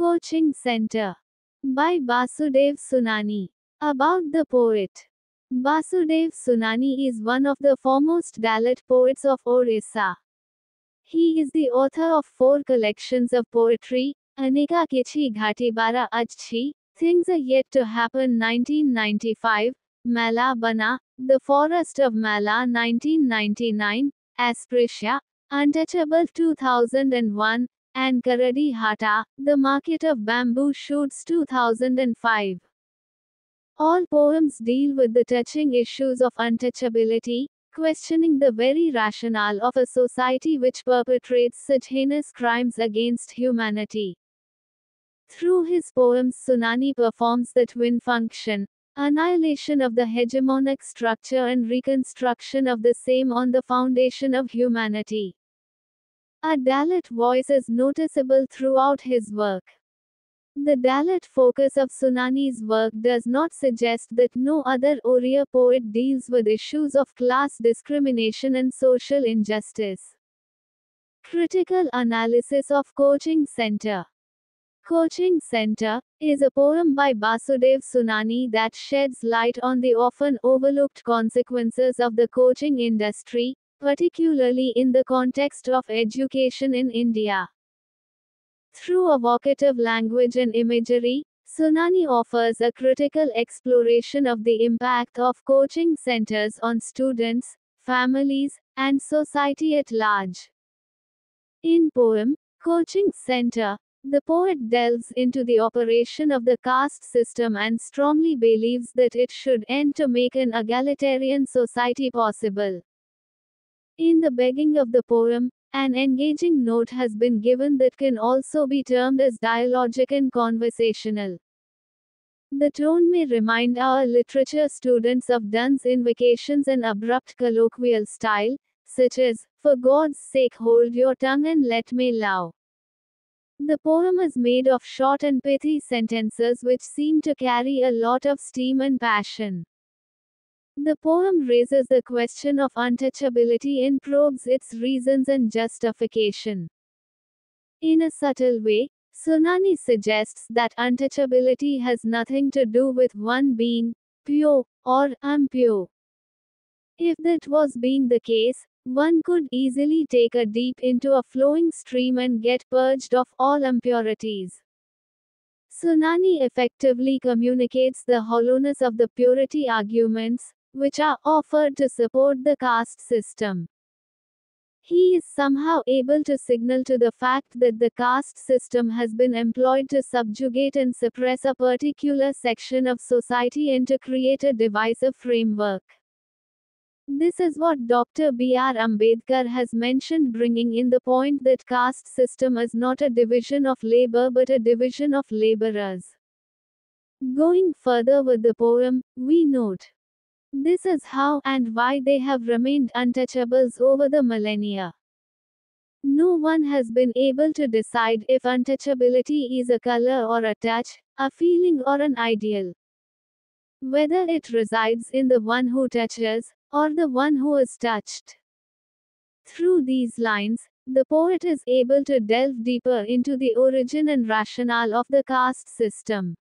Coaching Centre by Basudev Sunani. About the poet. Basudev Sunani is one of the foremost Dalit poets of Orissa. He is the author of 4 collections of poetry: Anika Kichi Ghatibara Ajchi, Things Are Yet to Happen 1995, Mala Bana, The Forest of Mala 1999, Asprecia, Untouchable 2001, and Karadi Hata, The Market of Bamboo Shoots 2005. All poems deal with the touching issues of untouchability, questioning the very rationale of a society which perpetrates such heinous crimes against humanity. Through his poems, Sunani performs the twin function: annihilation of the hegemonic structure and reconstruction of the same on the foundation of humanity. A Dalit voice is noticeable throughout his work. The Dalit focus of Sunani's work does not suggest that no other Oriya poet deals with issues of class discrimination and social injustice. Critical analysis of Coaching Centre. Coaching Centre is a poem by Basudev Sunani that sheds light on the often overlooked consequences of the coaching industry, particularly in the context of education in India. Through evocative language and imagery, Sunani offers a critical exploration of the impact of coaching centers on students, families, and society at large. In poem, Coaching Centre, the poet delves into the operation of the caste system and strongly believes that it should end to make an egalitarian society possible. In the beginning of the poem, an engaging note has been given that can also be termed as dialogic and conversational. The tone may remind our literature students of Donne's invocations and abrupt colloquial style, such as, "For God's sake hold your tongue and let me love." The poem is made of short and pithy sentences which seem to carry a lot of steam and passion. The poem raises the question of untouchability and probes its reasons and justification. In a subtle way, Sunani suggests that untouchability has nothing to do with one being pure or impure. If that was being the case, one could easily take a dip into a flowing stream and get purged of all impurities. Sunani effectively communicates the hollowness of the purity arguments which are offered to support the caste system. He is somehow able to signal to the fact that the caste system has been employed to subjugate and suppress a particular section of society and to create a divisive framework. This is what Dr. B. R. Ambedkar has mentioned, bringing in the point that caste system is not a division of labor but a division of laborers. Going further with the poem, we note: this is how and why they have remained untouchables over the millennia. No one has been able to decide if untouchability is a color or a touch, a feeling or an ideal. Whether it resides in the one who touches, or the one who is touched. Through these lines, the poet is able to delve deeper into the origin and rationale of the caste system.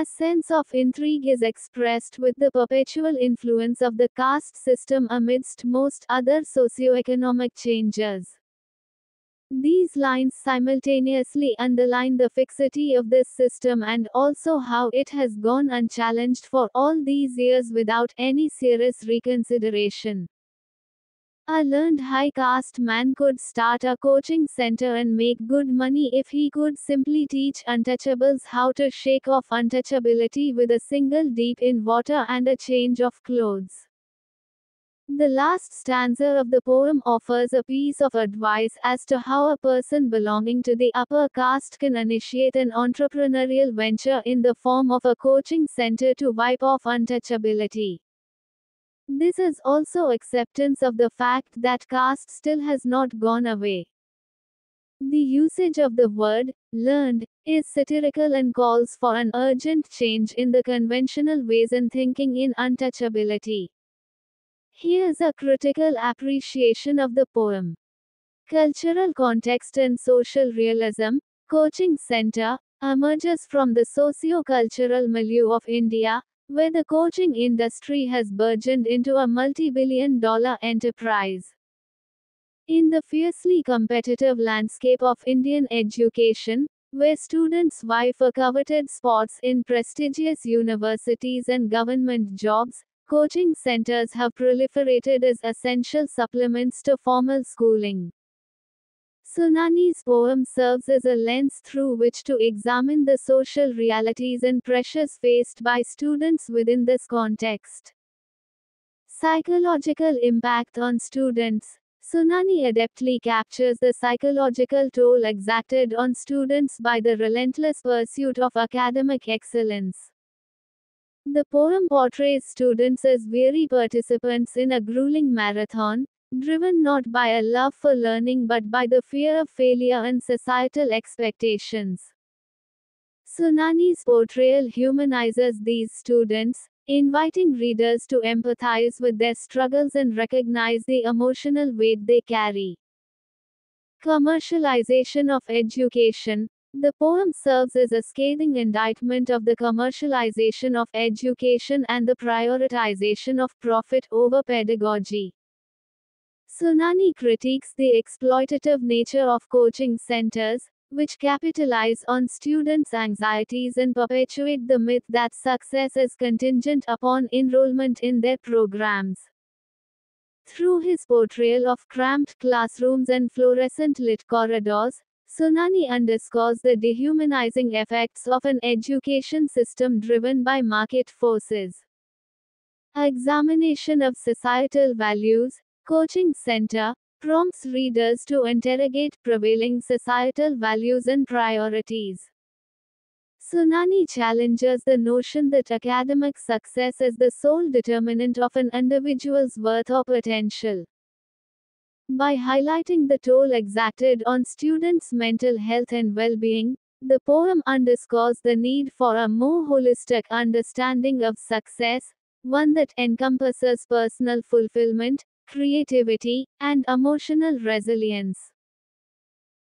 A sense of intrigue is expressed with the perpetual influence of the caste system amidst most other socioeconomic changes. These lines simultaneously underline the fixity of this system and also how it has gone unchallenged for all these years without any serious reconsideration. A learned high caste man could start a coaching center and make good money if he could simply teach untouchables how to shake off untouchability with a single dip in water and a change of clothes. The last stanza of the poem offers a piece of advice as to how a person belonging to the upper caste can initiate an entrepreneurial venture in the form of a coaching center to wipe off untouchability. This is also acceptance of the fact that caste still has not gone away. The usage of the word "learned" is satirical and calls for an urgent change in the conventional ways and thinking in untouchability. Here is a critical appreciation of the poem. Cultural context and social realism. Coaching Centre emerges from the socio-cultural milieu of India, where the coaching industry has burgeoned into a multi-billion-dollar enterprise. In the fiercely competitive landscape of Indian education, where students vie for coveted spots in prestigious universities and government jobs, coaching centers have proliferated as essential supplements to formal schooling. Sunani's poem serves as a lens through which to examine the social realities and pressures faced by students within this context. Psychological impact on students. Sunani adeptly captures the psychological toll exacted on students by the relentless pursuit of academic excellence. The poem portrays students as weary participants in a grueling marathon, driven not by a love for learning but by the fear of failure and societal expectations. Sunani's portrayal humanizes these students, inviting readers to empathize with their struggles and recognize the emotional weight they carry. Commercialization of education. The poem serves as a scathing indictment of the commercialization of education and the prioritization of profit over pedagogy. Sunani critiques the exploitative nature of coaching centers, which capitalize on students' anxieties and perpetuate the myth that success is contingent upon enrollment in their programs. Through his portrayal of cramped classrooms and fluorescent lit corridors, Sunani underscores the dehumanizing effects of an education system driven by market forces. Examination of societal values. Coaching Centre prompts readers to interrogate prevailing societal values and priorities. Sunani challenges the notion that academic success is the sole determinant of an individual's worth or potential. By highlighting the toll exacted on students' mental health and well-being, the poem underscores the need for a more holistic understanding of success, one that encompasses personal fulfillment, creativity, and emotional resilience.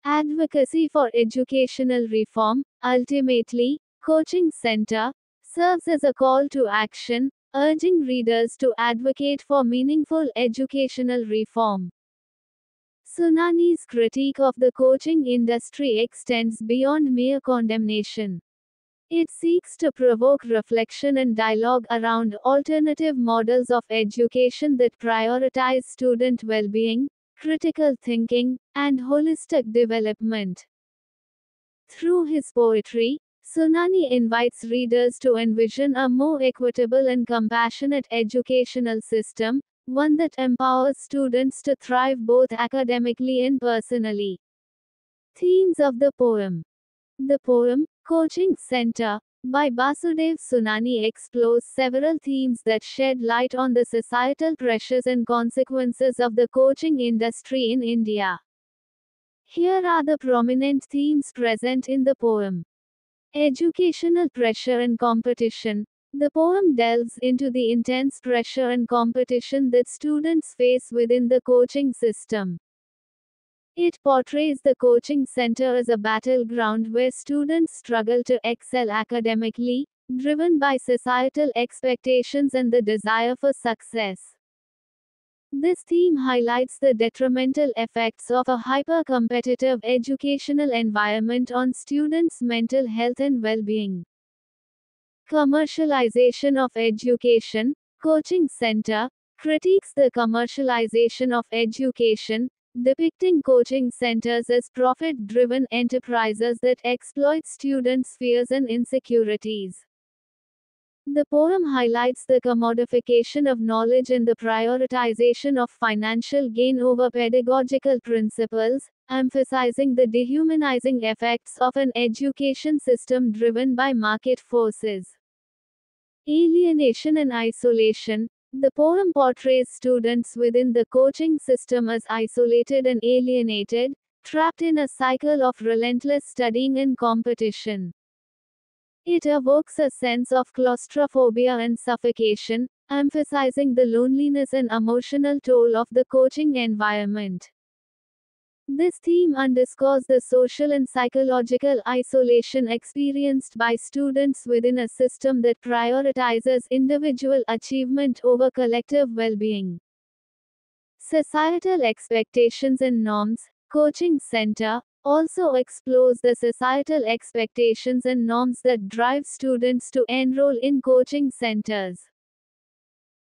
Advocacy for educational reform. Ultimately, Coaching Centre serves as a call to action, urging readers to advocate for meaningful educational reform. Sunani's critique of the coaching industry extends beyond mere condemnation. It seeks to provoke reflection and dialogue around alternative models of education that prioritize student well-being, critical thinking, and holistic development. Through his poetry, Sunani invites readers to envision a more equitable and compassionate educational system, one that empowers students to thrive both academically and personally. Themes of the poem. The poem, Coaching Centre, by Basudev Sunani explores several themes that shed light on the societal pressures and consequences of the coaching industry in India. Here are the prominent themes present in the poem. Educational pressure and competition. The poem delves into the intense pressure and competition that students face within the coaching system. It portrays the coaching centre as a battleground where students struggle to excel academically, driven by societal expectations and the desire for success. This theme highlights the detrimental effects of a hyper-competitive educational environment on students' mental health and well-being. Commercialization of education. Coaching Centre critiques the commercialization of education, depicting coaching centers as profit-driven enterprises that exploit students' fears and insecurities. The poem highlights the commodification of knowledge and the prioritization of financial gain over pedagogical principles, emphasizing the dehumanizing effects of an education system driven by market forces. Alienation and isolation. The poem portrays students within the coaching system as isolated and alienated, trapped in a cycle of relentless studying and competition. It evokes a sense of claustrophobia and suffocation, emphasizing the loneliness and emotional toll of the coaching environment. This theme underscores the social and psychological isolation experienced by students within a system that prioritizes individual achievement over collective well-being. Societal expectations and norms. Coaching Centre also explores the societal expectations and norms that drive students to enroll in coaching centres.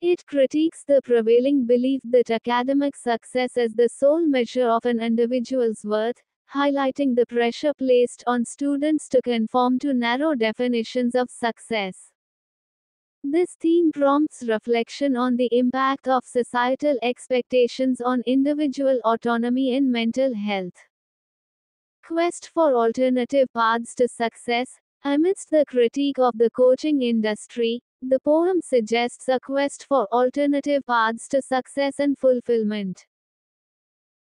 It critiques the prevailing belief that academic success is the sole measure of an individual's worth, highlighting the pressure placed on students to conform to narrow definitions of success. This theme prompts reflection on the impact of societal expectations on individual autonomy and mental health. Quest for alternative paths to success. Amidst the critique of the coaching industry, the poem suggests a quest for alternative paths to success and fulfillment.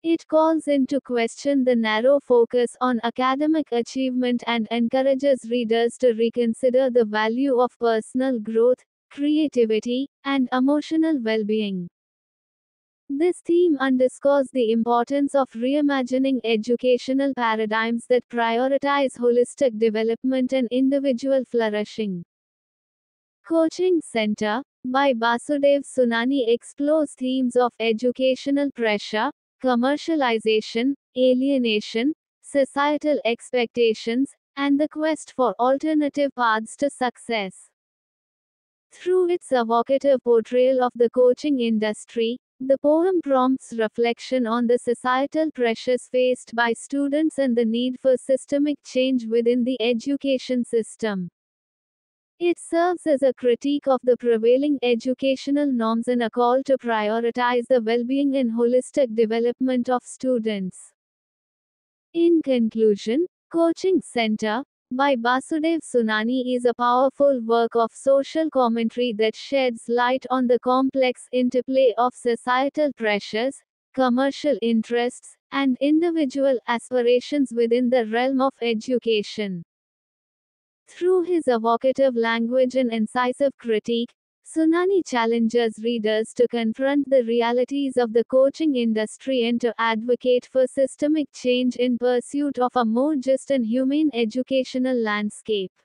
It calls into question the narrow focus on academic achievement and encourages readers to reconsider the value of personal growth, creativity, and emotional well-being. This theme underscores the importance of reimagining educational paradigms that prioritize holistic development and individual flourishing. Coaching Centre, by Basudev Sunani, explores themes of educational pressure, commercialization, alienation, societal expectations, and the quest for alternative paths to success. Through its evocative portrayal of the coaching industry, the poem prompts reflection on the societal pressures faced by students and the need for systemic change within the education system. It serves as a critique of the prevailing educational norms and a call to prioritize the well-being and holistic development of students. In conclusion, Coaching Centre, by Basudev Sunani, is a powerful work of social commentary that sheds light on the complex interplay of societal pressures, commercial interests, and individual aspirations within the realm of education. Through his evocative language and incisive critique, Sunani challenges readers to confront the realities of the coaching industry and to advocate for systemic change in pursuit of a more just and humane educational landscape.